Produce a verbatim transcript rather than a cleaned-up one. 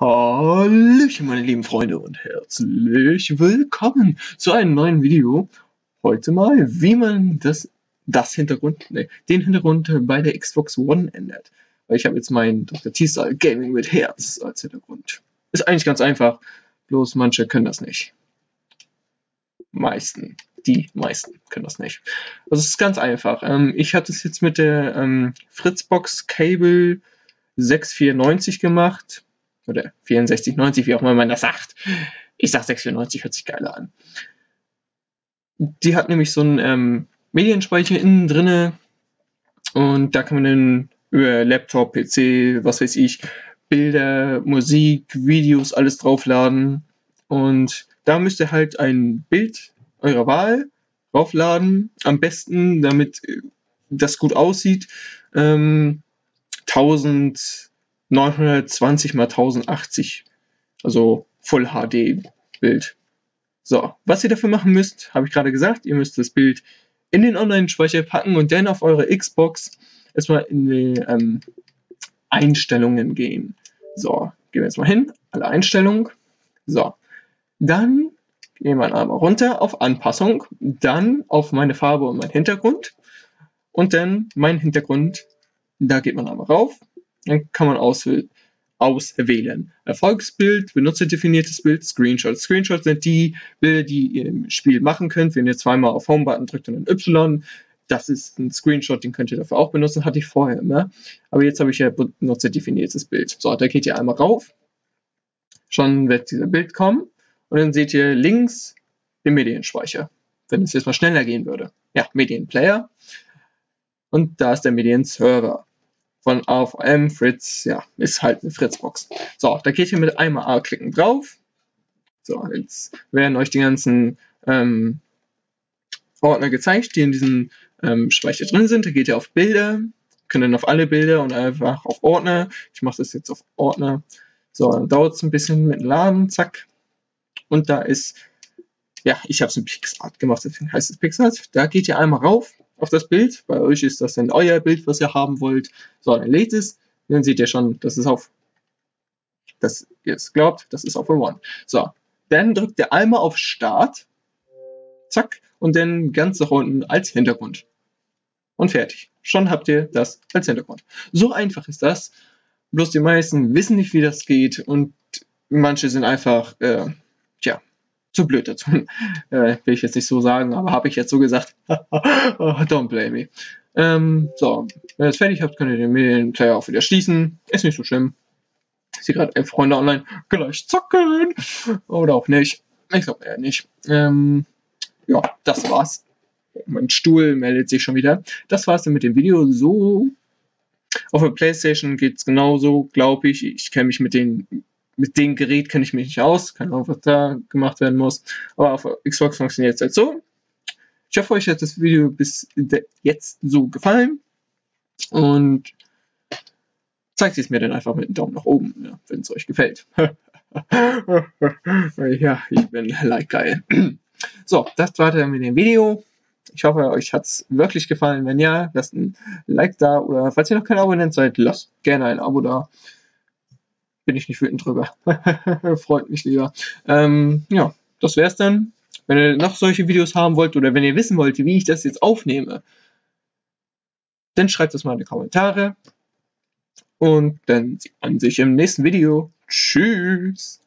Hallöchen meine lieben Freunde und herzlich willkommen zu einem neuen Video. Heute mal, wie man das, das Hintergrund, ne, den Hintergrund bei der Xbox One ändert. Weil ich habe jetzt meinen Doktor T-Style Gaming mit Herz als Hintergrund. Ist eigentlich ganz einfach, bloß manche können das nicht. Meisten, die meisten können das nicht. Also es ist ganz einfach. Ähm, ich hatte es jetzt mit der ähm, Fritzbox Cable sechs vier neun null gemacht. Oder sechs vier neun null, wie auch immer man das sagt. Ich sag sechs vier neun null, hört sich geiler an. Die hat nämlich so einen ähm, Medienspeicher innen drinne und da kann man dann über Laptop, P C, was weiß ich, Bilder, Musik, Videos, alles draufladen. Und da müsst ihr halt ein Bild eurer Wahl draufladen. Am besten, damit das gut aussieht, ähm, neunzehnhundertzwanzig mal tausendachtzig, also Full H D Bild. So, was ihr dafür machen müsst, habe ich gerade gesagt, ihr müsst das Bild in den Online-Speicher packen und dann auf eure Xbox erstmal in die ähm, Einstellungen gehen. So, gehen wir jetzt mal hin, alle Einstellungen. So, dann gehen wir einmal runter auf Anpassung, dann auf meine Farbe und mein Hintergrund und dann mein Hintergrund, da geht man einmal rauf. Dann kann man auswählen. Erfolgsbild, benutzerdefiniertes Bild, Screenshots. Screenshots sind die Bilder, die ihr im Spiel machen könnt. Wenn ihr zweimal auf Home-Button drückt und ein Y, das ist ein Screenshot, den könnt ihr dafür auch benutzen. Hatte ich vorher immer. Aber jetzt habe ich ja benutzerdefiniertes Bild. So, da geht ihr einmal rauf. Schon wird dieser Bild kommen. Und dann seht ihr links den Medienspeicher. Wenn es jetzt mal schneller gehen würde. Ja, Medienplayer. Und da ist der Medienserver. Von A V M, Fritz, ja, ist halt eine Fritzbox. So, da geht ihr mit einmal A-Klicken drauf. So, jetzt werden euch die ganzen ähm, Ordner gezeigt, die in diesem ähm, Speicher drin sind. Da geht ihr auf Bilder, könnt dann auf alle Bilder und einfach auf Ordner. Ich mache das jetzt auf Ordner. So, dann dauert es ein bisschen mit dem Laden, zack. Und da ist, ja, ich habe es in PixArt gemacht, deswegen heißt es PixArt. Da geht ihr einmal rauf. Auf das Bild, bei euch ist das dann euer Bild, was ihr haben wollt, so, dann lädt es, dann seht ihr schon, das ist auf, dass ihr es glaubt, das ist auf der One. So, dann drückt ihr einmal auf Start, zack, und dann ganz nach unten als Hintergrund. Und fertig. Schon habt ihr das als Hintergrund. So einfach ist das, bloß die meisten wissen nicht, wie das geht und manche sind einfach, äh, tja, zu blöd dazu, äh, will ich jetzt nicht so sagen, aber habe ich jetzt so gesagt, don't blame me. Ähm, so, wenn ihr es fertig habt, könnt ihr den Medienplayer auch wieder schließen, ist nicht so schlimm. Ich sehe gerade elf Freunde online, gleich zocken, oder auch nicht, ich glaube eher nicht. Ähm, ja, das war's. Mein Stuhl meldet sich schon wieder. Das war's dann mit dem Video, so. Auf der Playstation geht's genauso, glaube ich, ich kenne mich mit den Mit dem Gerät kenne ich mich nicht aus, keine Ahnung, was da gemacht werden muss, aber auf Xbox funktioniert es halt so. Ich hoffe, euch hat das Video bis jetzt so gefallen und zeigt es mir dann einfach mit einem Daumen nach oben, ne, wenn es euch gefällt. Ja, ich bin like geil. So, das war dann mit dem Video. Ich hoffe, euch hat es wirklich gefallen. Wenn ja, lasst ein Like da oder falls ihr noch kein Abonnent seid, lasst gerne ein Abo da. Bin ich nicht wütend drüber. Freut mich lieber. Ähm, ja, das wär's dann. Wenn ihr noch solche Videos haben wollt oder wenn ihr wissen wollt, wie ich das jetzt aufnehme, dann schreibt das mal in die Kommentare. Und dann sieht man sich im nächsten Video. Tschüss.